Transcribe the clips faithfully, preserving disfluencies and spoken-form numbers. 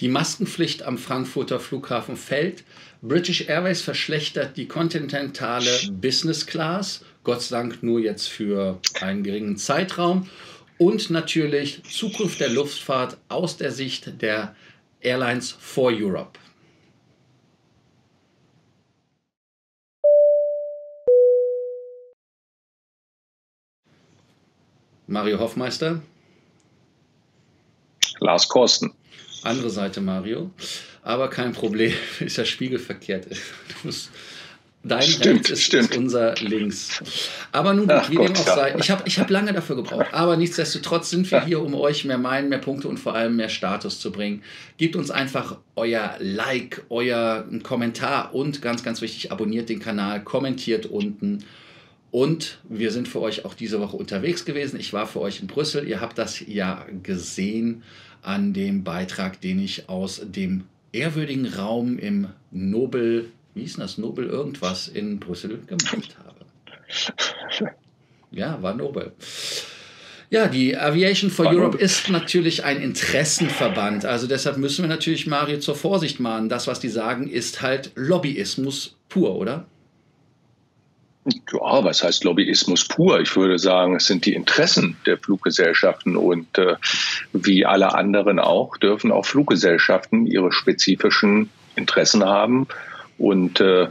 Die Maskenpflicht am Frankfurter Flughafen fällt. British Airways verschlechtert die kontinentale Business Class. Gott sei Dank nur jetzt für einen geringen Zeitraum. Und natürlich Zukunft der Luftfahrt aus der Sicht der Airlines for Europe. Mario Hoffmeister. Lars Corsten. Andere Seite, Mario. Aber kein Problem, ist ja spiegelverkehrt. Dein stimmt, rechts ist, stimmt. ist unser links. Aber nun gut, wie dem auch sei. Ich habe ich hab lange dafür gebraucht. Aber nichtsdestotrotz sind wir hier, um euch mehr Meilen, mehr Punkte und vor allem mehr Status zu bringen. Gebt uns einfach euer Like, euer Kommentar und ganz, ganz wichtig, abonniert den Kanal, kommentiert unten. Und wir sind für euch auch diese Woche unterwegs gewesen. Ich war für euch in Brüssel. Ihr habt das ja gesehen an dem Beitrag, den ich aus dem ehrwürdigen Raum im Nobel, wie hieß das, Nobel irgendwas in Brüssel gemacht habe. Ja, war Nobel. Ja, die Aviation for Europe ist natürlich ein Interessenverband. Also deshalb müssen wir natürlich Mario zur Vorsicht mahnen. Das, was die sagen, ist halt Lobbyismus pur, oder? Ja, was heißt Lobbyismus pur? Ich würde sagen, es sind die Interessen der Fluggesellschaften und äh, wie alle anderen auch, dürfen auch Fluggesellschaften ihre spezifischen Interessen haben. Und äh,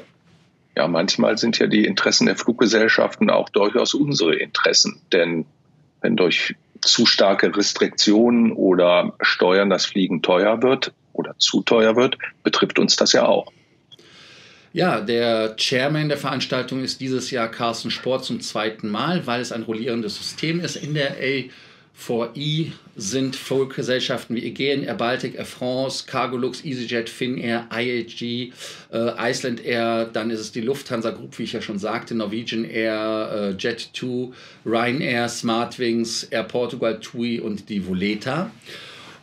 ja, manchmal sind ja die Interessen der Fluggesellschaften auch durchaus unsere Interessen. Denn wenn durch zu starke Restriktionen oder Steuern das Fliegen teuer wird oder zu teuer wird, betrifft uns das ja auch. Ja, der Chairman der Veranstaltung ist dieses Jahr Carsten Spohr zum zweiten Mal, weil es ein rollierendes System ist. In der A vier E sind Fluggesellschaften wie Aegean, Air Baltic, Air France, Cargolux, EasyJet, Finnair, I A G, äh, Iceland Air, dann ist es die Lufthansa Group, wie ich ja schon sagte, Norwegian Air, äh, Jet zwei, Ryanair, Smartwings, Air Portugal, T U I und die Voleta.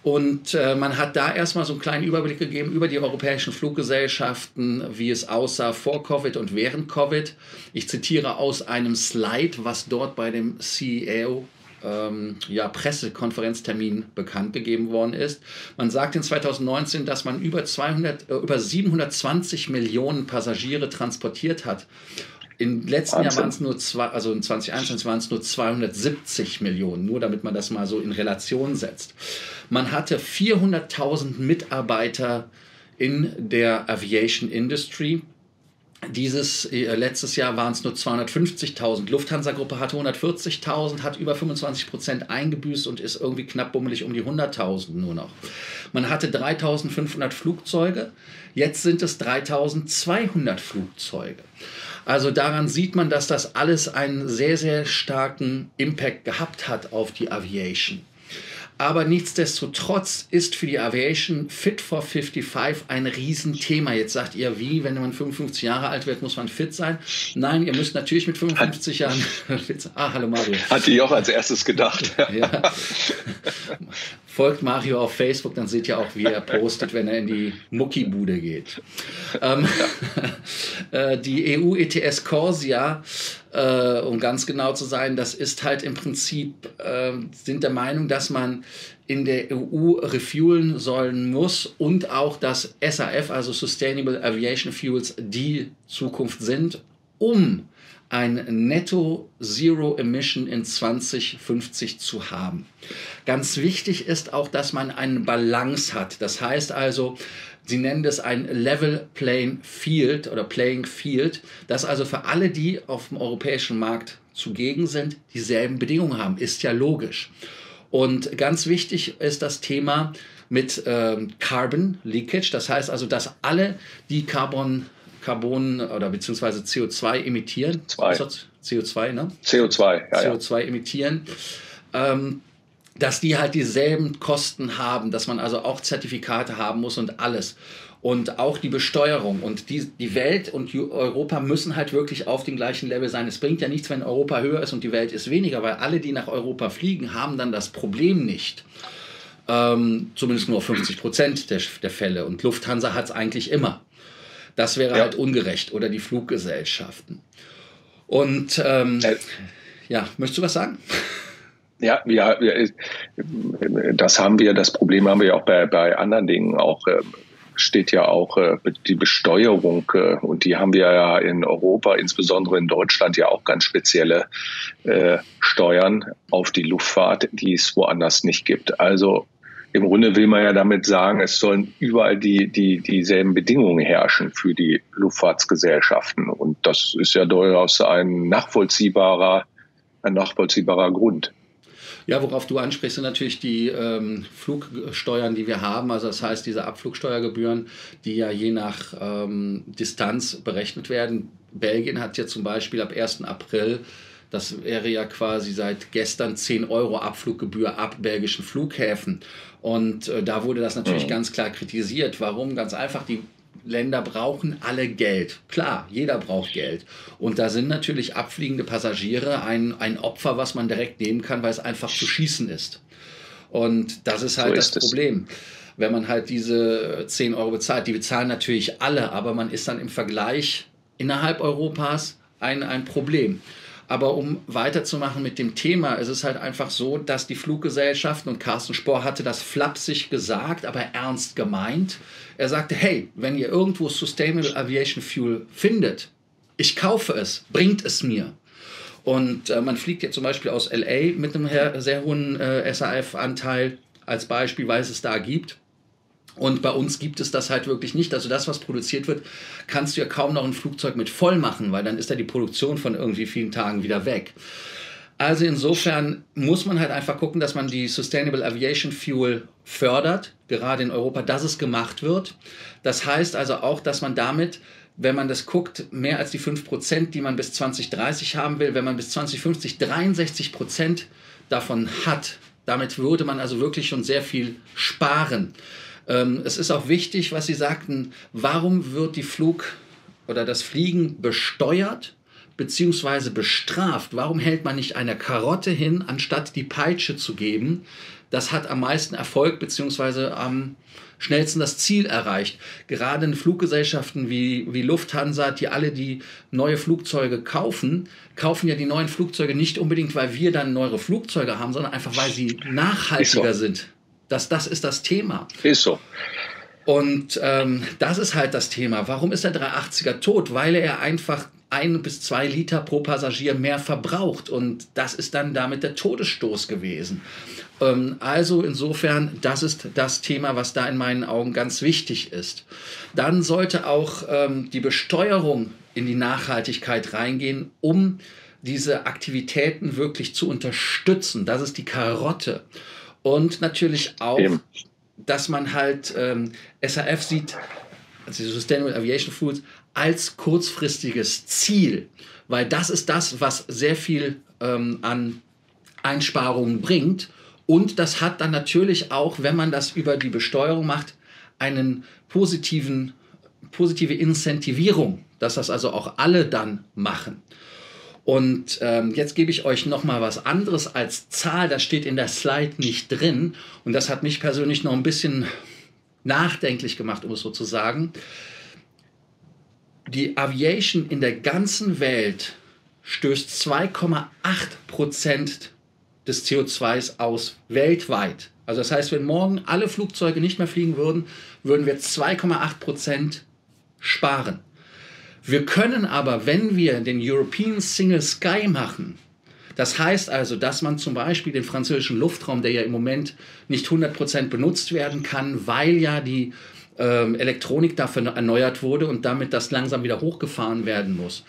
Und äh, man hat da erstmal so einen kleinen Überblick gegeben über die europäischen Fluggesellschaften, wie es aussah vor Covid und während Covid. Ich zitiere aus einem Slide, was dort bei dem C E O ähm, ja, Pressekonferenztermin bekannt gegeben worden ist. Man sagt in zweitausendneunzehn, dass man über, zweihundert, äh, über siebenhundertzwanzig Millionen Passagiere transportiert hat. Im letzten Wahnsinn. Jahr waren es nur zwei, also in zweitausendeinundzwanzig waren es nur zweihundertsiebzig Millionen, nur damit man das mal so in Relation setzt. Man hatte vierhunderttausend Mitarbeiter in der Aviation Industry. Dieses äh, letztes Jahr waren es nur zweihundertfünfzigtausend. Lufthansa Gruppe hatte hundertvierzigtausend, hat über fünfundzwanzig Prozent eingebüßt und ist irgendwie knapp bummelig um die hunderttausend nur noch. Man hatte dreitausendfünfhundert Flugzeuge, jetzt sind es dreitausendzweihundert Flugzeuge. Also daran sieht man, dass das alles einen sehr, sehr starken Impact gehabt hat auf die Aviation. Aber nichtsdestotrotz ist für die Aviation Fit for fünfundfünfzig ein Riesenthema. Jetzt sagt ihr, wie, wenn man fünfundfünfzig Jahre alt wird, muss man fit sein? Nein, ihr müsst natürlich mit fünfundfünfzig Jahren fit sein. Ah, hallo Mario. Hat die auch als erstes gedacht. Ja. Folgt Mario auf Facebook, dann seht ihr auch, wie er postet, wenn er in die Muckibude geht. Ähm, ja. Die E U E T S Corsia, äh, um ganz genau zu sein, das ist halt im Prinzip, äh, sind der Meinung, dass man in der E U refuelen sollen muss und auch, dass S A F, also Sustainable Aviation Fuels, die Zukunft sind, um ein Netto Zero Emission in zweitausendfünfzig zu haben. Ganz wichtig ist auch, dass man eine Balance hat. Das heißt also, sie nennen das ein Level Playing Field oder Playing Field, dass also für alle, die auf dem europäischen Markt zugegen sind, dieselben Bedingungen haben. Ist ja logisch. Und ganz wichtig ist das Thema mit ähm, Carbon Leakage. Das heißt also, dass alle, die Carbon Carbon oder beziehungsweise C O zwei emittieren. C O zwei, ne? C O zwei, ja. C O zwei emittieren, ähm, dass die halt dieselben Kosten haben, dass man also auch Zertifikate haben muss und alles. Und auch die Besteuerung. Und die, die Welt und Europa müssen halt wirklich auf dem gleichen Level sein. Es bringt ja nichts, wenn Europa höher ist und die Welt ist weniger, weil alle, die nach Europa fliegen, haben dann das Problem nicht. Ähm, zumindest nur auf fünfzig Prozent der, der Fälle. Und Lufthansa hat es eigentlich immer. Das wäre ja halt ungerecht. Oder die Fluggesellschaften. Und ähm, äh. ja, möchtest du was sagen? Ja, ja, das haben wir, das Problem haben wir ja auch bei, bei anderen Dingen auch. Steht ja auch äh, die Besteuerung äh, und die haben wir ja in Europa, insbesondere in Deutschland, ja auch ganz spezielle äh, Steuern auf die Luftfahrt, die es woanders nicht gibt. Also im Grunde will man ja damit sagen, es sollen überall die, die, dieselben Bedingungen herrschen für die Luftfahrtsgesellschaften. Und das ist ja durchaus ein nachvollziehbarer, ein nachvollziehbarer Grund. Ja, worauf du ansprichst, sind natürlich die ähm, Flugsteuern, die wir haben. Also das heißt, diese Abflugsteuergebühren, die ja je nach ähm, Distanz berechnet werden. Belgien hat ja zum Beispiel ab ersten April, das wäre ja quasi seit gestern, zehn Euro Abfluggebühr ab belgischen Flughäfen. Und äh, da wurde das natürlich ganz klar kritisiert. Warum? Ganz einfach, die Länder brauchen alle Geld. Klar, jeder braucht Geld. Und da sind natürlich abfliegende Passagiere ein, ein Opfer, was man direkt nehmen kann, weil es einfach zu schießen ist. Und das ist halt so das Problem. Wenn man halt diese zehn Euro bezahlt, die bezahlen natürlich alle, aber man ist dann im Vergleich innerhalb Europas ein, ein Problem. Aber um weiterzumachen mit dem Thema, es ist halt einfach so, dass die Fluggesellschaften, und Carsten Spohr hatte das flapsig gesagt, aber ernst gemeint, er sagte, hey, wenn ihr irgendwo Sustainable Aviation Fuel findet, ich kaufe es, bringt es mir. Und äh, man fliegt ja zum Beispiel aus L A mit einem sehr hohen äh, S A F-Anteil als Beispiel, weil es es da gibt. Und bei uns gibt es das halt wirklich nicht. Also das, was produziert wird, kannst du ja kaum noch ein Flugzeug mit voll machen, weil dann ist ja die Produktion von irgendwie vielen Tagen wieder weg. Also insofern muss man halt einfach gucken, dass man die Sustainable Aviation Fuel fördert, gerade in Europa, dass es gemacht wird. Das heißt also auch, dass man damit, wenn man das guckt, mehr als die fünf Prozent, die man bis zwanzig dreißig haben will, wenn man bis zwanzig fünfzig dreiundsechzig Prozent davon hat, damit würde man also wirklich schon sehr viel sparen. Es ist auch wichtig, was Sie sagten, warum wird die Flug- oder das Fliegen besteuert bzw. bestraft? Warum hält man nicht eine Karotte hin, anstatt die Peitsche zu geben? Das hat am meisten Erfolg bzw. am schnellsten das Ziel erreicht. Gerade in Fluggesellschaften wie, wie Lufthansa, die alle die neue Flugzeuge kaufen, kaufen ja die neuen Flugzeuge nicht unbedingt, weil wir dann neuere Flugzeuge haben, sondern einfach, weil sie nachhaltiger sind. Das, das ist das Thema. Ist so. Und ähm, das ist halt das Thema. Warum ist der dreihundertachtziger tot? Weil er einfach ein bis zwei Liter pro Passagier mehr verbraucht. Und das ist dann damit der Todesstoß gewesen. Ähm, also insofern, das ist das Thema, was da in meinen Augen ganz wichtig ist. Dann sollte auch ähm, die Besteuerung in die Nachhaltigkeit reingehen, um diese Aktivitäten wirklich zu unterstützen. Das ist die Karotte. Und natürlich auch, Eben. dass man halt ähm, S A F sieht, also Sustainable Aviation Fuels, als kurzfristiges Ziel. Weil das ist das, was sehr viel ähm, an Einsparungen bringt. Und das hat dann natürlich auch, wenn man das über die Besteuerung macht, einen positiven, positive Incentivierung, dass das also auch alle dann machen. Und ähm, jetzt gebe ich euch noch mal was anderes als Zahl, das steht in der Slide nicht drin. Und das hat mich persönlich noch ein bisschen nachdenklich gemacht, um es so zu sagen. Die Aviation in der ganzen Welt stößt zwei Komma acht Prozent des C O zwei aus weltweit. Also das heißt, wenn morgen alle Flugzeuge nicht mehr fliegen würden, würden wir zwei Komma acht Prozent sparen. Wir können aber, wenn wir den European Single Sky machen, das heißt also, dass man zum Beispiel den französischen Luftraum, der ja im Moment nicht hundert Prozent benutzt werden kann, weil ja die ähm, Elektronik dafür erneuert wurde und damit das langsam wieder hochgefahren werden muss.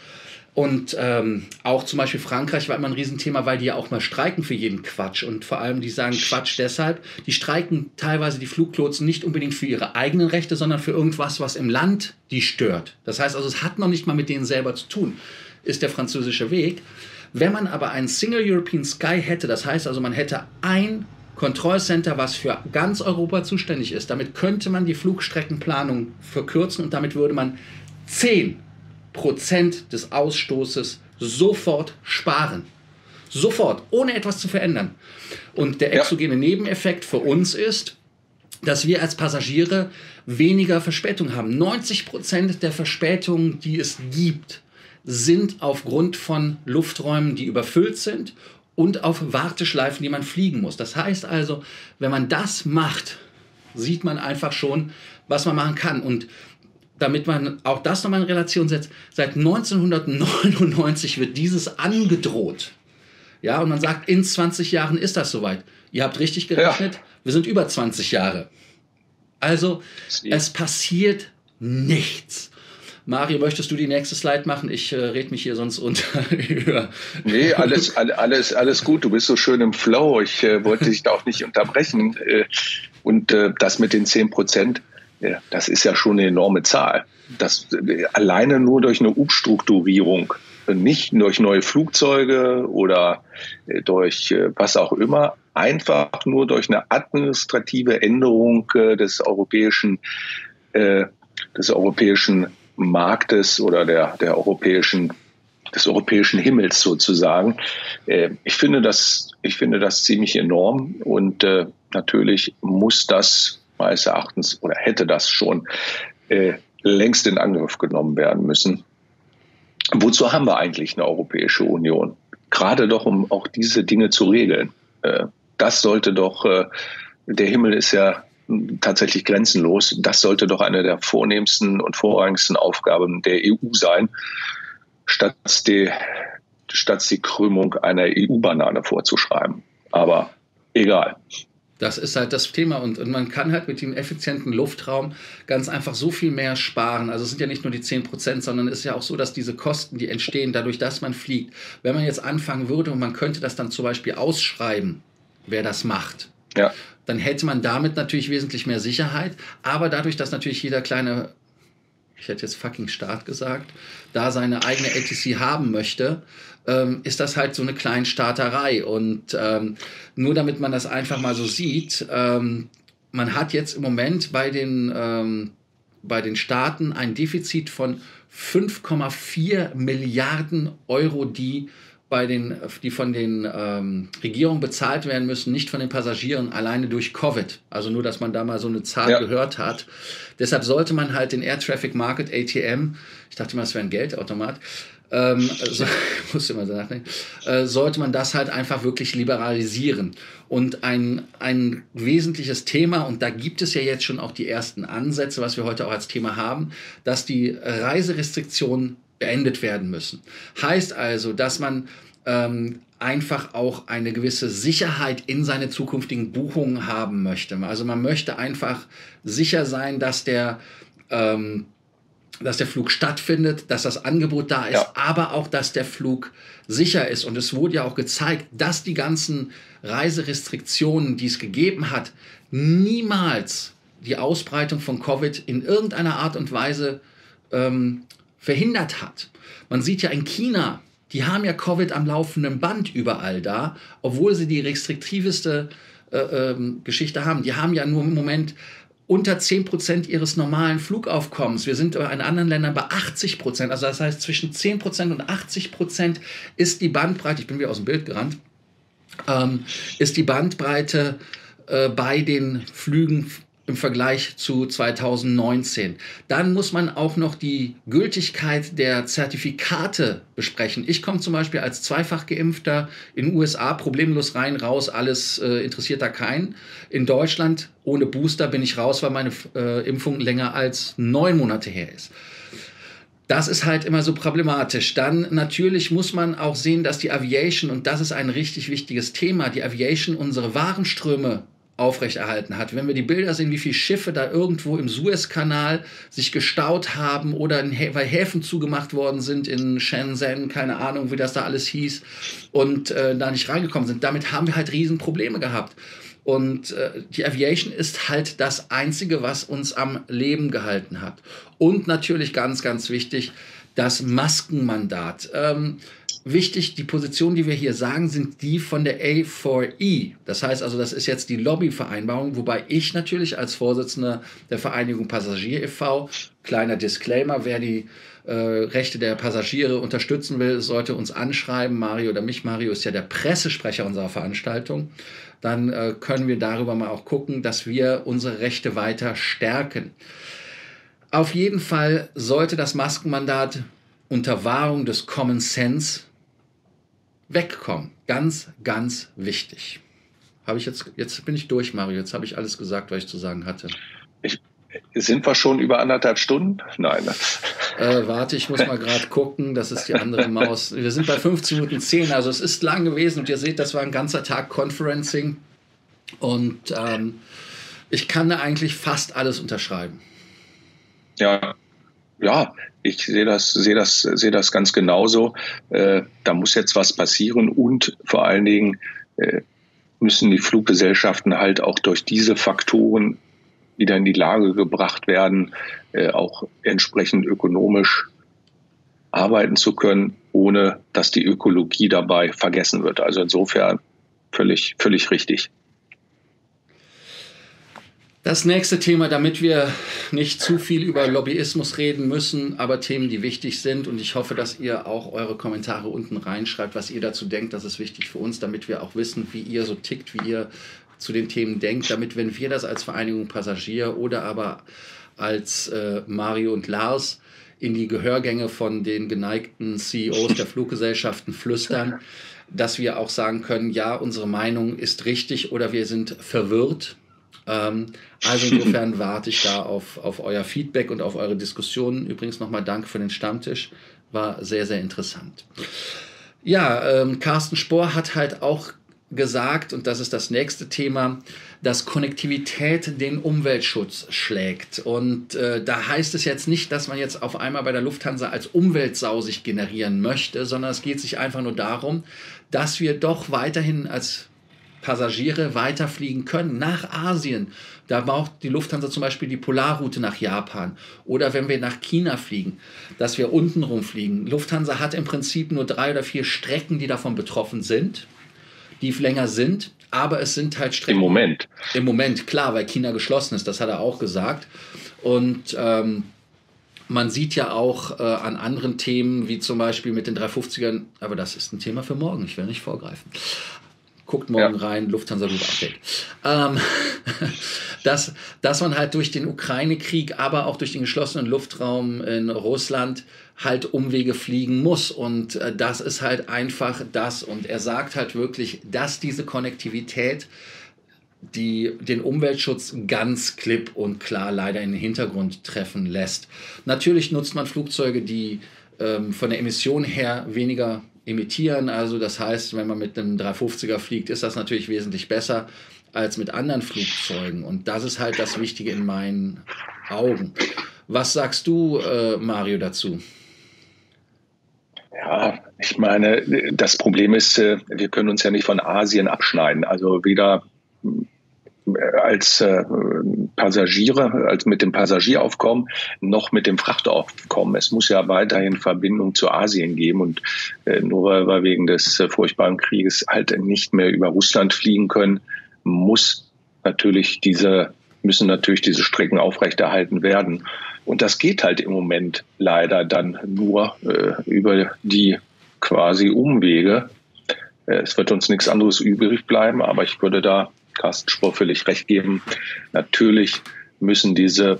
Und ähm, auch zum Beispiel Frankreich war immer ein Riesenthema, weil die ja auch mal streiken für jeden Quatsch. Und vor allem, die sagen Quatsch deshalb, die streiken teilweise die Fluglotsen nicht unbedingt für ihre eigenen Rechte, sondern für irgendwas, was im Land die stört. Das heißt also, es hat noch nicht mal mit denen selber zu tun, ist der französische Weg. Wenn man aber einen Single European Sky hätte, das heißt also, man hätte ein Kontrollcenter, was für ganz Europa zuständig ist, damit könnte man die Flugstreckenplanung verkürzen und damit würde man zehn Prozent des Ausstoßes sofort sparen. Sofort, ohne etwas zu verändern. Und der exogene ja. Nebeneffekt für uns ist, dass wir als Passagiere weniger Verspätung haben. neunzig Prozent der Verspätungen, die es gibt, sind aufgrund von Lufträumen, die überfüllt sind und auf Warteschleifen, die man fliegen muss. Das heißt also, wenn man das macht, sieht man einfach schon, was man machen kann. Und damit man auch das nochmal in Relation setzt, seit neunzehnhundertneunundneunzig wird dieses angedroht. Ja, und man sagt, in zwanzig Jahren ist das soweit. Ihr habt richtig gerechnet, ja. Wir sind über zwanzig Jahre. Also, es passiert nichts. Mario, möchtest du die nächste Slide machen? Ich äh, rede mich hier sonst unter. Nee, alles, alles, alles gut. Du bist so schön im Flow. Ich äh, wollte dich da auch nicht unterbrechen. Äh, und äh, das mit den zehn Prozent, äh, das ist ja schon eine enorme Zahl. Das äh, alleine nur durch eine Umstrukturierung, nicht durch neue Flugzeuge oder äh, durch äh, was auch immer, einfach nur durch eine administrative Änderung äh, des europäischen äh, des europäischen Marktes oder der, der europäischen, des europäischen Himmels sozusagen. Äh, ich finde das, ich finde das ziemlich enorm und äh, natürlich muss das meines Erachtens oder hätte das schon äh, längst in Angriff genommen werden müssen. Wozu haben wir eigentlich eine Europäische Union? Gerade doch, um auch diese Dinge zu regeln. Äh, das sollte doch, äh, der Himmel ist ja tatsächlich grenzenlos. Das sollte doch eine der vornehmsten und vorrangigsten Aufgaben der E U sein, statt die, statt die Krümmung einer E U-Banane vorzuschreiben. Aber egal. Das ist halt das Thema und, und man kann halt mit dem effizienten Luftraum ganz einfach so viel mehr sparen. Also es sind ja nicht nur die zehn Prozent, sondern es ist ja auch so, dass diese Kosten, die entstehen, dadurch, dass man fliegt, wenn man jetzt anfangen würde und man könnte das dann zum Beispiel ausschreiben, wer das macht, ja, dann hätte man damit natürlich wesentlich mehr Sicherheit, aber dadurch, dass natürlich jeder kleine, ich hätte jetzt fucking Staat gesagt, da seine eigene A T C haben möchte, ähm, ist das halt so eine Kleinstaaterei. Und ähm, nur damit man das einfach mal so sieht, ähm, man hat jetzt im Moment bei den, ähm, bei den Staaten ein Defizit von fünf Komma vier Milliarden Euro, die Bei den, die von den ähm, Regierungen bezahlt werden müssen, nicht von den Passagieren, alleine durch Covid. Also nur, dass man da mal so eine Zahl, ja, gehört hat. Deshalb sollte man halt den Air Traffic Market, A T M, ich dachte mal, es wäre ein Geldautomat, ähm, also, ich musste immer so nachdenken, äh, sollte man das halt einfach wirklich liberalisieren. Und ein, ein wesentliches Thema, und da gibt es ja jetzt schon auch die ersten Ansätze, was wir heute auch als Thema haben, dass die Reiserestriktionen beendet werden müssen. Heißt also, dass man ähm, einfach auch eine gewisse Sicherheit in seine zukünftigen Buchungen haben möchte. Also man möchte einfach sicher sein, dass der, ähm, dass der Flug stattfindet, dass das Angebot da ist, ja, aber auch, dass der Flug sicher ist. Und es wurde ja auch gezeigt, dass die ganzen Reiserestriktionen, die es gegeben hat, niemals die Ausbreitung von Covid in irgendeiner Art und Weise ähm, verhindert hat. Man sieht ja in China, die haben ja Covid am laufenden Band überall da, obwohl sie die restriktivste äh, ähm, Geschichte haben. Die haben ja nur im Moment unter zehn Prozent ihres normalen Flugaufkommens. Wir sind in anderen Ländern bei achtzig Prozent. Also das heißt, zwischen zehn Prozent und achtzig Prozent ist die Bandbreite, ich bin wieder aus dem Bild gerannt, ähm, ist die Bandbreite äh, bei den Flügen im Vergleich zu zweitausendneunzehn. Dann muss man auch noch die Gültigkeit der Zertifikate besprechen. Ich komme zum Beispiel als zweifach Geimpfter in den U S A problemlos rein, raus, alles äh, interessiert da keinen. In Deutschland ohne Booster bin ich raus, weil meine äh, Impfung länger als neun Monate her ist. Das ist halt immer so problematisch. Dann natürlich muss man auch sehen, dass die Aviation, und das ist ein richtig wichtiges Thema, die Aviation unsere Warenströme aufrechterhalten hat. Wenn wir die Bilder sehen, wie viele Schiffe da irgendwo im Suezkanal sich gestaut haben oder in Hä- weil Häfen zugemacht worden sind in Shenzhen, keine Ahnung, wie das da alles hieß, und äh, da nicht reingekommen sind. Damit haben wir halt riesen Probleme gehabt. Und äh, die Aviation ist halt das Einzige, was uns am Leben gehalten hat. Und natürlich ganz, ganz wichtig, das Maskenmandat. Ähm, Wichtig, die Positionen, die wir hier sagen, sind die von der A vier E. Das heißt also, das ist jetzt die Lobbyvereinbarung, wobei ich natürlich als Vorsitzender der Vereinigung Passagier e V, kleiner Disclaimer, wer die äh, Rechte der Passagiere unterstützen will, sollte uns anschreiben, Mario oder mich. Mario ist ja der Pressesprecher unserer Veranstaltung. Dann äh, können wir darüber mal auch gucken, dass wir unsere Rechte weiter stärken. Auf jeden Fall sollte das Maskenmandat unter Wahrung des Common Sense wegkommen. Ganz, ganz wichtig. Habe ich jetzt, jetzt bin ich durch, Mario. Jetzt habe ich alles gesagt, was ich zu sagen hatte. Ich, sind wir schon über anderthalb Stunden? Nein. Äh, warte, ich muss mal gerade gucken. Das ist die andere Maus. Wir sind bei fünfzehn Minuten zehn. Also es ist lang gewesen. Und ihr seht, das war ein ganzer Tag Conferencing. Und ähm, ich kann da eigentlich fast alles unterschreiben. Ja, ja. Ich sehe das, sehe das, sehe das ganz genauso. Äh, da muss jetzt was passieren und vor allen Dingen äh, müssen die Fluggesellschaften halt auch durch diese Faktoren wieder in die Lage gebracht werden, äh, auch entsprechend ökonomisch arbeiten zu können, ohne dass die Ökologie dabei vergessen wird. Also insofern völlig, völlig richtig. Das nächste Thema, damit wir nicht zu viel über Lobbyismus reden müssen, aber Themen, die wichtig sind. Und ich hoffe, dass ihr auch eure Kommentare unten reinschreibt, was ihr dazu denkt. Das ist wichtig für uns, damit wir auch wissen, wie ihr so tickt, wie ihr zu den Themen denkt. Damit, wenn wir das als Vereinigung Passagier oder aber als äh, Mario und Lars in die Gehörgänge von den geneigten C E Os der Fluggesellschaften flüstern, dass wir auch sagen können, ja, unsere Meinung ist richtig oder wir sind verwirrt. Also insofern warte ich da auf, auf euer Feedback und auf eure Diskussionen. Übrigens nochmal danke für den Stammtisch, war sehr, sehr interessant. Ja, ähm, Carsten Spohr hat halt auch gesagt, und das ist das nächste Thema, dass Konnektivität den Umweltschutz schlägt. Und äh, da heißt es jetzt nicht, dass man jetzt auf einmal bei der Lufthansa als Umweltsau sich generieren möchte, sondern es geht sich einfach nur darum, dass wir doch weiterhin als Passagiere weiterfliegen können nach Asien. Da braucht die Lufthansa zum Beispiel die Polarroute nach Japan. Oder wenn wir nach China fliegen, dass wir untenrum fliegen. Lufthansa hat im Prinzip nur drei oder vier Strecken, die davon betroffen sind, die länger sind. Aber es sind halt Strecken. Im Moment. Im Moment, klar, weil China geschlossen ist. Das hat er auch gesagt. Und ähm, man sieht ja auch äh, an anderen Themen, wie zum Beispiel mit den dreihundertfünfzigern. Aber das ist ein Thema für morgen. Ich will nicht vorgreifen. Guckt morgen ja rein, Lufthansa Group Update. Ähm, dass, dass man halt durch den Ukraine-Krieg, aber auch durch den geschlossenen Luftraum in Russland halt Umwege fliegen muss. Und äh, das ist halt einfach das. Und er sagt halt wirklich, dass diese Konnektivität die, den Umweltschutz ganz klipp und klar leider in den Hintergrund treffen lässt. Natürlich nutzt man Flugzeuge, die ähm, von der Emission her weniger emittieren. Also das heißt, wenn man mit einem dreihundertfünfziger fliegt, ist das natürlich wesentlich besser als mit anderen Flugzeugen. Und das ist halt das Wichtige in meinen Augen. Was sagst du, äh, Mario, dazu? Ja, ich meine, das Problem ist, wir können uns ja nicht von Asien abschneiden. Also weder als Passagiere, als mit dem Passagieraufkommen, noch mit dem Frachtaufkommen. Es muss ja weiterhin Verbindung zu Asien geben. Und nur weil wir wegen des furchtbaren Krieges halt nicht mehr über Russland fliegen können, muss natürlich diese, müssen natürlich diese Strecken aufrechterhalten werden. Und das geht halt im Moment leider dann nur äh, über die quasi Umwege. Es wird uns nichts anderes übrig bleiben, aber ich würde da Carsten Spohr völlig recht geben. Natürlich müssen diese,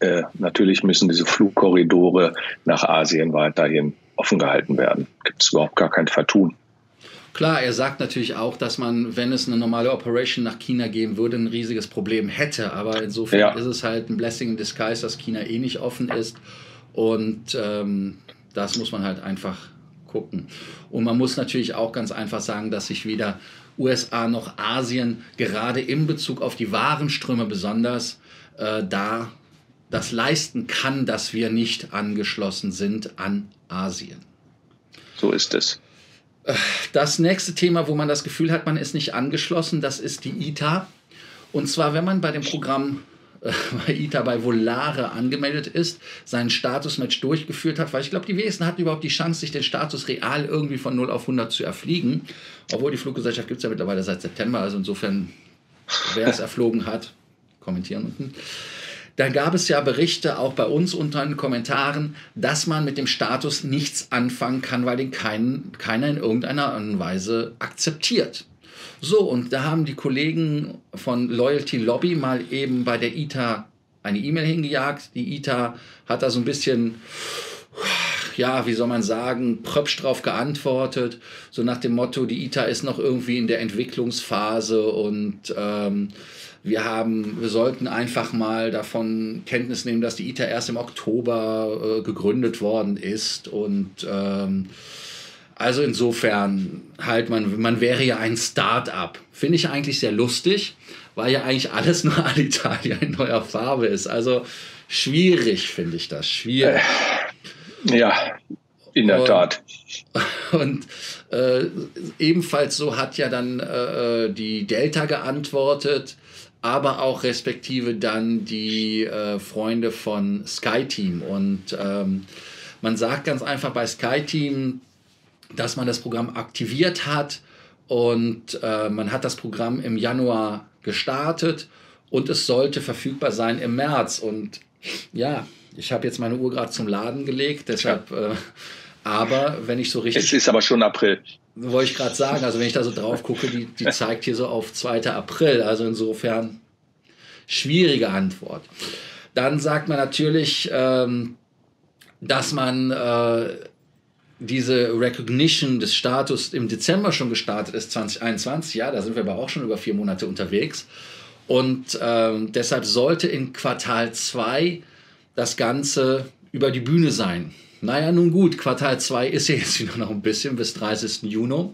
äh, natürlich müssen diese Flugkorridore nach Asien weiterhin offen gehalten werden. Gibt es überhaupt gar kein Vertun. Klar, er sagt natürlich auch, dass man, wenn es eine normale Operation nach China geben würde, ein riesiges Problem hätte. Aber insofern ja. ist es halt ein Blessing in Disguise, dass China eh nicht offen ist. Und ähm, das muss man halt einfach gucken. Und man muss natürlich auch ganz einfach sagen, dass sich weder U S A noch Asien, gerade in Bezug auf die Warenströme besonders, äh, da das leisten kann, dass wir nicht angeschlossen sind an Asien. So ist es. Das nächste Thema, wo man das Gefühl hat, man ist nicht angeschlossen, das ist die I T A. Und zwar, wenn man bei dem Programm äh, bei I T A bei Volare angemeldet ist, seinen Statusmatch durchgeführt hat, weil ich glaube, die wenigsten hatten überhaupt die Chance, sich den Status real irgendwie von null auf hundert zu erfliegen. Obwohl die Fluggesellschaft gibt es ja mittlerweile seit September, also insofern, wer es erflogen hat, kommentieren unten. Da gab es ja Berichte, auch bei uns unter den Kommentaren, dass man mit dem Status nichts anfangen kann, weil den kein, keiner in irgendeiner Art und Weise akzeptiert. So, und da haben die Kollegen von Loyalty Lobby mal eben bei der I T A eine E-Mail hingejagt. Die I T A hat da so ein bisschen ja, wie soll man sagen, pröpsch drauf geantwortet, so nach dem Motto, die I T A ist noch irgendwie in der Entwicklungsphase und ähm, wir haben, wir sollten einfach mal davon Kenntnis nehmen, dass die I T A erst im Oktober äh, gegründet worden ist und ähm, also insofern halt, man, man wäre ja ein Start-up. Finde ich eigentlich sehr lustig, weil ja eigentlich alles nur Alitalia in neuer Farbe ist. Also schwierig finde ich das, schwierig. Ja, in der und, Tat. Und äh, ebenfalls so hat ja dann äh, die Delta geantwortet, aber auch respektive dann die äh, Freunde von Skyteam. Und ähm, man sagt ganz einfach bei Skyteam, dass man das Programm aktiviert hat und äh, man hat das Programm im Januar gestartet und es sollte verfügbar sein im März. Und ja, ich habe jetzt meine Uhr gerade zum Laden gelegt, deshalb, äh, aber wenn ich so richtig... Es ist aber schon April. Wollte ich gerade sagen, also wenn ich da so drauf gucke, die, die zeigt hier so auf zweiten April, also insofern schwierige Antwort. Dann sagt man natürlich, ähm, dass man... Äh, diese Recognition des Status im Dezember schon gestartet ist, zwanzig einundzwanzig, ja, da sind wir aber auch schon über vier Monate unterwegs. Und ähm, deshalb sollte in Quartal zwei das Ganze über die Bühne sein. Naja, nun gut, Quartal zwei ist ja jetzt wieder noch ein bisschen bis dreißigsten Juni.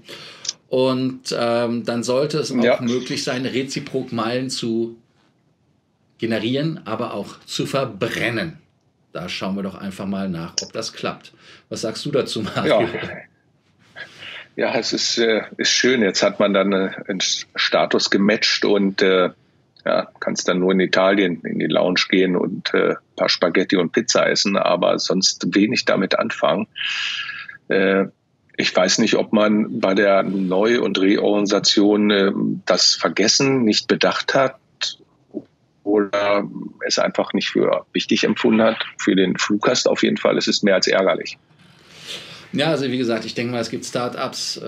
Und ähm, dann sollte es auch ja. möglich sein, reziprok Meilen zu generieren, aber auch zu verbrennen. Da schauen wir doch einfach mal nach, ob das klappt. Was sagst du dazu, Mario? Ja, ja, es ist, äh, ist schön. Jetzt hat man dann äh, einen Status gematcht und äh, ja, kannst dann nur in Italien in die Lounge gehen und äh, ein paar Spaghetti und Pizza essen, aber sonst wenig damit anfangen. Äh, ich weiß nicht, ob man bei der Neu- und Reorganisation äh, das Vergessen nicht bedacht hat, oder es einfach nicht für wichtig empfunden hat. Für den Fluggast auf jeden Fall, es ist mehr als ärgerlich. Ja, also wie gesagt, ich denke mal, es gibt Start-ups,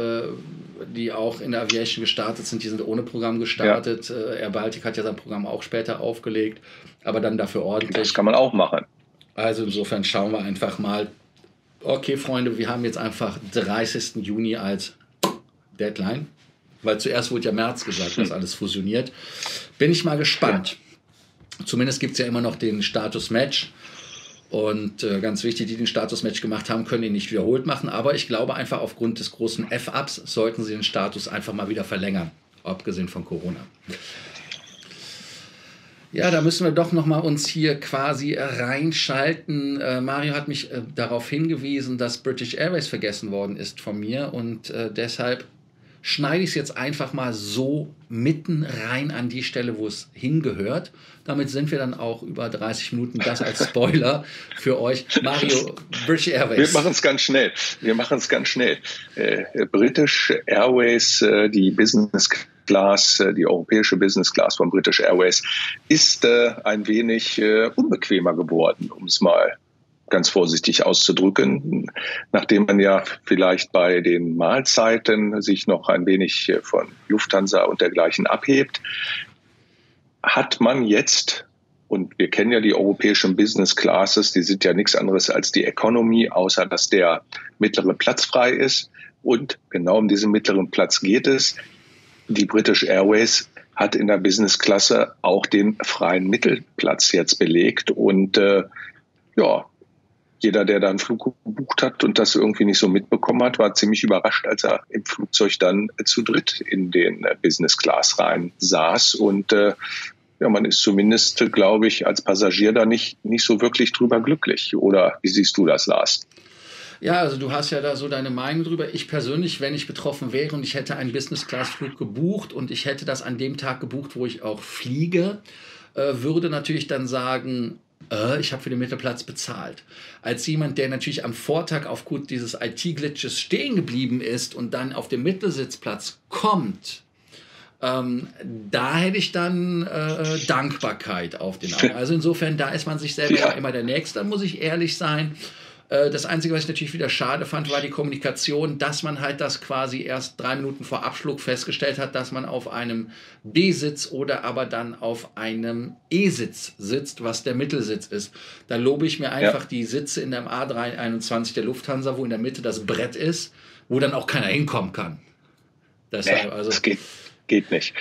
die auch in der Aviation gestartet sind, die sind ohne Programm gestartet. Ja. Air Baltic hat ja sein Programm auch später aufgelegt, aber dann dafür ordentlich. Das kann man auch machen. Also insofern schauen wir einfach mal. Okay, Freunde, wir haben jetzt einfach dreißigsten Juni als Deadline, weil zuerst wurde ja März gesagt, dass alles fusioniert. Bin ich mal gespannt. Ja. Zumindest gibt es ja immer noch den Status-Match und äh, ganz wichtig, die den Status-Match gemacht haben, können ihn nicht wiederholt machen, aber ich glaube einfach aufgrund des großen F-Ups sollten sie den Status einfach mal wieder verlängern, abgesehen von Corona. Ja, da müssen wir doch nochmal uns hier quasi reinschalten. Äh, Mario hat mich äh, darauf hingewiesen, dass British Airways vergessen worden ist von mir und äh, deshalb schneide ich es jetzt einfach mal so mitten rein an die Stelle, wo es hingehört. Damit sind wir dann auch über dreißig Minuten. Das als Spoiler für euch. Mario, British Airways. Wir machen es ganz schnell. Wir machen es ganz schnell. Äh, British Airways, äh, die Business Class, äh, die europäische Business Class von British Airways, ist äh, ein wenig äh, unbequemer geworden, um es mal ganz vorsichtig auszudrücken, nachdem man ja vielleicht bei den Mahlzeiten sich noch ein wenig von Lufthansa und dergleichen abhebt, hat man jetzt, und wir kennen ja die europäischen Business Classes, die sind ja nichts anderes als die Economy, außer dass der mittlere Platz frei ist, und genau um diesen mittleren Platz geht es. Die British Airways hat in der Business Klasse auch den freien Mittelplatz jetzt belegt und äh, ja, jeder, der da einen Flug gebucht hat und das irgendwie nicht so mitbekommen hat, war ziemlich überrascht, als er im Flugzeug dann zu dritt in den Business Class rein saß. Und äh, ja, man ist zumindest, glaube ich, als Passagier da nicht, nicht so wirklich drüber glücklich. Oder wie siehst du das, Lars? Ja, also du hast ja da so deine Meinung drüber. Ich persönlich, wenn ich betroffen wäre und ich hätte einen Business Class Flug gebucht und ich hätte das an dem Tag gebucht, wo ich auch fliege, äh, würde natürlich dann sagen, ich habe für den Mittelplatz bezahlt. Als jemand, der natürlich am Vortag aufgrund dieses I T-Glitches stehen geblieben ist und dann auf den Mittelsitzplatz kommt, ähm, da hätte ich dann äh, Dankbarkeit auf den Augen. Also insofern, da ist man sich selber ja immer der Nächste, da muss ich ehrlich sein. Das Einzige, was ich natürlich wieder schade fand, war die Kommunikation, dass man halt das quasi erst drei Minuten vor Abflug festgestellt hat, dass man auf einem B-Sitz oder aber dann auf einem E-Sitz sitzt, was der Mittelsitz ist. Da lobe ich mir einfach ja. die Sitze in dem A drei einundzwanzig der Lufthansa, wo in der Mitte das Brett ist, wo dann auch keiner hinkommen kann. Deshalb, nee, also das geht, geht nicht.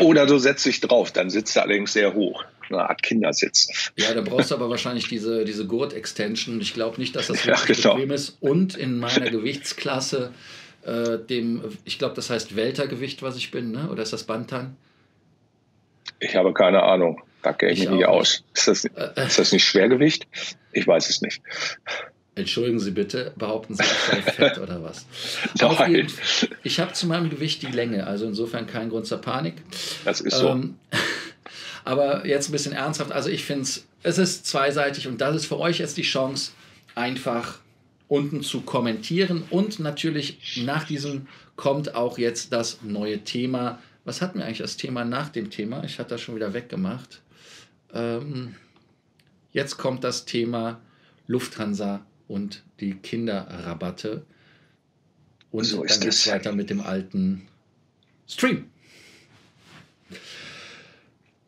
Oder du setzt dich drauf, dann sitzt du allerdings sehr hoch. Eine Art Kindersitz. Ja, da brauchst du aber wahrscheinlich diese, diese Gurt-Extension. Ich glaube nicht, dass das wirklich ja, genau. bequem ist. Und in meiner Gewichtsklasse, äh, dem, ich glaube, das heißt Weltergewicht, was ich bin, ne? Oder ist das Bantan? Ich habe keine Ahnung. Da kenne ich mich nicht aus. Ist das, ist das nicht Schwergewicht? Ich weiß es nicht. Entschuldigen Sie bitte, behaupten Sie, ich sei fett oder was? Nein. Ich habe zu meinem Gewicht die Länge, also insofern kein Grund zur Panik. Das ist so. Ähm, Aber jetzt ein bisschen ernsthaft, also ich finde es, es ist zweiseitig und das ist für euch jetzt die Chance, einfach unten zu kommentieren. Und natürlich nach diesem kommt auch jetzt das neue Thema. Was hatten wir eigentlich das Thema nach dem Thema? Ich hatte das schon wieder weggemacht. Ähm, jetzt kommt das Thema Lufthansa und die Kinderrabatte. Und so dann geht es weiter mit dem alten Stream.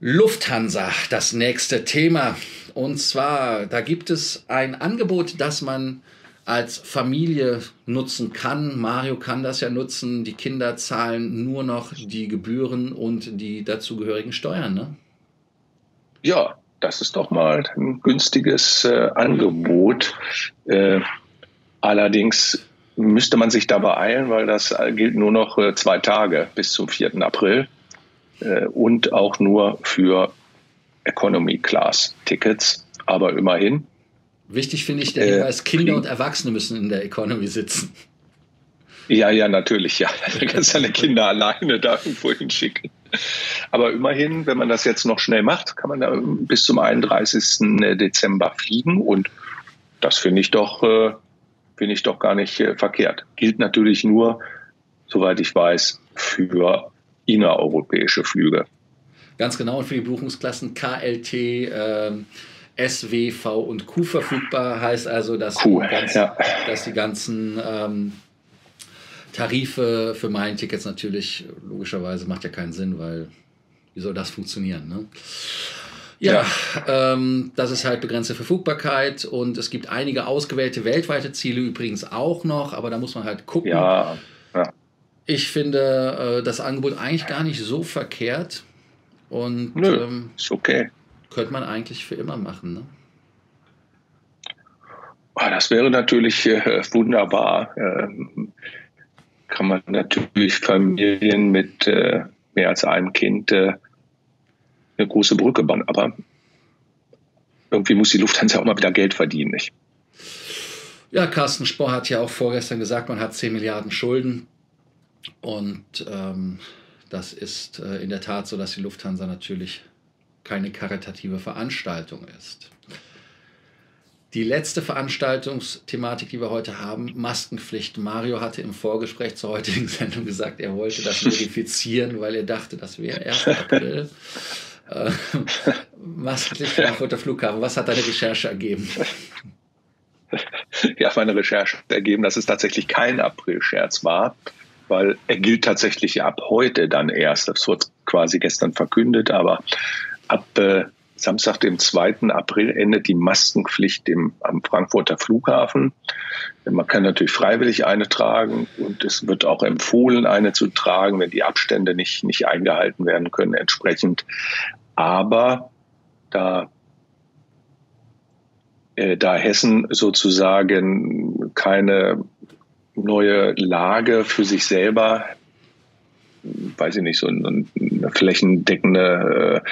Lufthansa, das nächste Thema. Und zwar, da gibt es ein Angebot, das man als Familie nutzen kann. Mario kann das ja nutzen. Die Kinder zahlen nur noch die Gebühren und die dazugehörigen Steuern, ne? Ja, das ist doch mal ein günstiges äh, Angebot. Äh, allerdings müsste man sich da beeilen, weil das gilt nur noch äh, zwei Tage bis zum vierten April. Und auch nur für Economy-Class-Tickets, aber immerhin. Wichtig finde ich der Hinweis, äh, Kinder und Erwachsene müssen in der Economy sitzen. Ja, ja, natürlich, ja. Du kannst deine Kinder alleine da irgendwo hinschicken. Aber immerhin, wenn man das jetzt noch schnell macht, kann man da bis zum einunddreißigsten Dezember fliegen. Und das finde ich doch, finde ich doch gar nicht verkehrt. Gilt natürlich nur, soweit ich weiß, für innereuropäische Flüge. Ganz genau, und für die Buchungsklassen K L T, äh, S W, V und Q verfügbar, heißt also, dass, cool, die, ganzen, ja. dass die ganzen ähm, Tarife für mein Tickets natürlich, logischerweise macht ja keinen Sinn, weil wie soll das funktionieren, ne? Ja, ja. Ähm, das ist halt begrenzte Verfügbarkeit und es gibt einige ausgewählte weltweite Ziele übrigens auch noch, aber da muss man halt gucken. Ja, ja. Ich finde äh, das Angebot eigentlich gar nicht so verkehrt und Nö, ähm, ist okay. Könnte man eigentlich für immer machen. Ne? Oh, das wäre natürlich äh, wunderbar. Ähm, kann man natürlich Familien mit äh, mehr als einem Kind äh, eine große Brücke bauen, aber irgendwie muss die Lufthansa auch mal wieder Geld verdienen, nicht? Ja, Carsten Spohr hat ja auch vorgestern gesagt, man hat zehn Milliarden Schulden. Und ähm, das ist äh, in der Tat so, dass die Lufthansa natürlich keine karitative Veranstaltung ist. Die letzte Veranstaltungsthematik, die wir heute haben, Maskenpflicht. Mario hatte im Vorgespräch zur heutigen Sendung gesagt, er wollte das modifizieren, weil er dachte, das wäre erster April. Äh, Maskenpflicht für Frankfurter Flughafen. Was hat deine Recherche ergeben? Ja, meine Recherche hat ergeben, dass es tatsächlich kein April-Scherz war. Weil er gilt tatsächlich ab heute dann erst. Das wurde quasi gestern verkündet, aber ab äh, Samstag, dem zweiten April, endet die Maskenpflicht im, am Frankfurter Flughafen. Man kann natürlich freiwillig eine tragen und es wird auch empfohlen, eine zu tragen, wenn die Abstände nicht, nicht eingehalten werden können entsprechend. Aber da... Äh, da Hessen sozusagen keine... neue Lage für sich selber, weiß ich nicht, so ein, ein flächendeckende äh,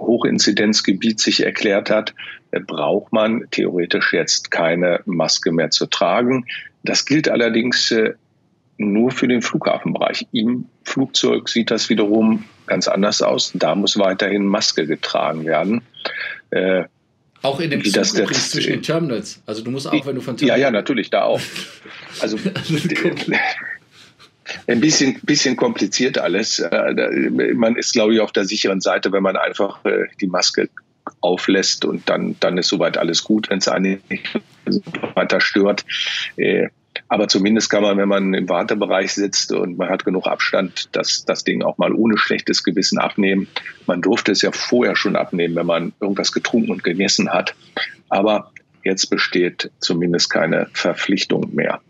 Hochinzidenzgebiet sich erklärt hat, äh, braucht man theoretisch jetzt keine Maske mehr zu tragen. Das gilt allerdings äh, nur für den Flughafenbereich. Im Flugzeug sieht das wiederum ganz anders aus. Da muss weiterhin Maske getragen werden. Äh, Auch in dem Zug das übrigens zwischen den Terminals. Also du musst auch, wenn du von Terminals... Ja, ja, natürlich, da auch. Also ein bisschen, bisschen kompliziert alles. Man ist, glaube ich, auf der sicheren Seite, wenn man einfach die Maske auflässt und dann, dann ist soweit alles gut, wenn es einen nicht weiter stört. Äh, aber zumindest kann man, wenn man im Wartebereich sitzt und man hat genug Abstand, das, das Ding auch mal ohne schlechtes Gewissen abnehmen. Man durfte es ja vorher schon abnehmen, wenn man irgendwas getrunken und gegessen hat. Aber jetzt besteht zumindest keine Verpflichtung mehr.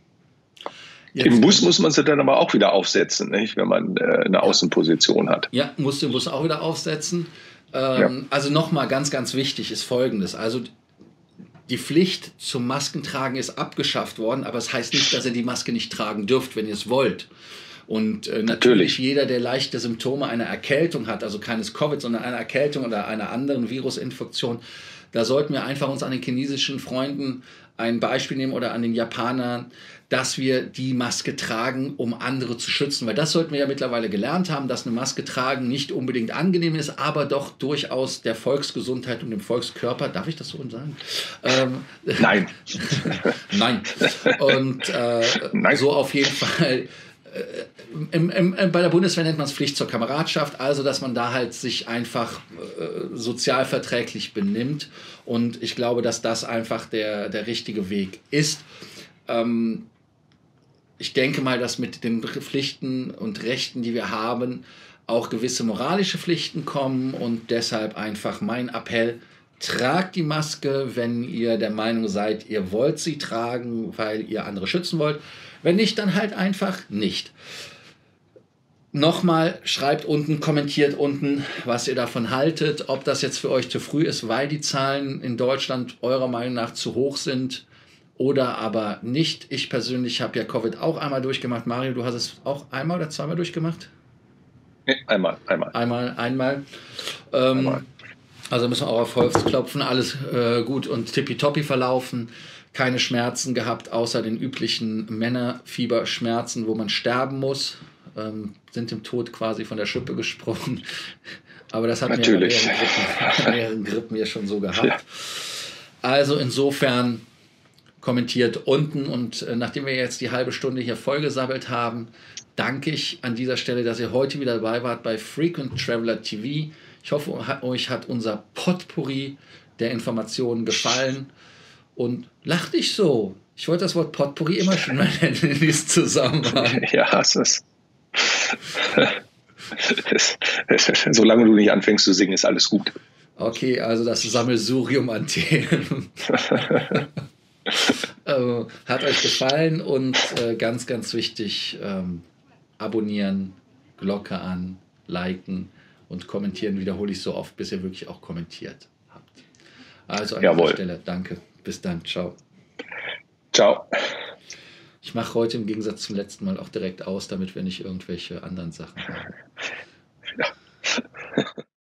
Jetzt Im Bus muss man sie dann aber auch wieder aufsetzen, nicht? Wenn man äh, eine Außenposition hat. Ja, muss den Bus auch wieder aufsetzen. Ähm, ja. Also nochmal ganz, ganz wichtig ist Folgendes. Also die Pflicht zum Maskentragen ist abgeschafft worden, aber es heißt nicht, dass ihr die Maske nicht tragen dürft, wenn ihr es wollt. Und äh, natürlich, natürlich jeder, der leichte Symptome einer Erkältung hat, also keines Covid, sondern einer Erkältung oder einer anderen Virusinfektion, da sollten wir einfach uns an den chinesischen Freunden ein Beispiel nehmen oder an den Japanern, dass wir die Maske tragen, um andere zu schützen. Weil das sollten wir ja mittlerweile gelernt haben, dass eine Maske tragen nicht unbedingt angenehm ist, aber doch durchaus der Volksgesundheit und dem Volkskörper, darf ich das so sagen? Ähm, Nein. Nein. Und äh, Nein. so auf jeden Fall. Im, im, im, bei der Bundeswehr nennt man es Pflicht zur Kameradschaft, also dass man da halt sich einfach äh, sozialverträglich benimmt, und ich glaube, dass das einfach der, der richtige Weg ist. Ähm, ich denke mal, dass mit den Pflichten und Rechten, die wir haben, auch gewisse moralische Pflichten kommen, und deshalb einfach mein Appell: Tragt die Maske, wenn ihr der Meinung seid, ihr wollt sie tragen, weil ihr andere schützen wollt. Wenn nicht, dann halt einfach nicht. Nochmal, schreibt unten, kommentiert unten, was ihr davon haltet, ob das jetzt für euch zu früh ist, weil die Zahlen in Deutschland eurer Meinung nach zu hoch sind oder aber nicht. Ich persönlich habe ja Covid auch einmal durchgemacht. Mario, du hast es auch einmal oder zweimal durchgemacht? Nee, einmal, einmal. Einmal, einmal. Ähm, einmal. Also müssen wir auch auf Holz klopfen, alles äh, gut und tippitoppi verlaufen. Keine Schmerzen gehabt, außer den üblichen Männerfieberschmerzen, wo man sterben muss. Ähm, sind dem Tod quasi von der Schippe gesprungen. Aber das hat man ja bei mehreren Grippen ja schon so gehabt. Ja. Also insofern kommentiert unten. Und äh, nachdem wir jetzt die halbe Stunde hier vollgesabbelt haben, danke ich an dieser Stelle, dass ihr heute wieder dabei wart bei Frequent Traveler T V. Ich hoffe, euch hat unser Potpourri der Informationen gefallen. Und lach nicht so. Ich wollte das Wort Potpourri immer schon mal nennen in diesem Zusammenhang. Ja, es ist. es, es, solange du nicht anfängst zu singen, ist alles gut. Okay, also das Sammelsurium an Themen äh, hat euch gefallen, und äh, ganz, ganz wichtig: ähm, abonnieren, Glocke an, liken und kommentieren. Wiederhole ich so oft, bis ihr wirklich auch kommentiert habt. Also an dieser Stelle, danke. Bis dann, ciao. Ciao. Ich mache heute im Gegensatz zum letzten Mal auch direkt aus, damit wir nicht irgendwelche anderen Sachen haben. Ja.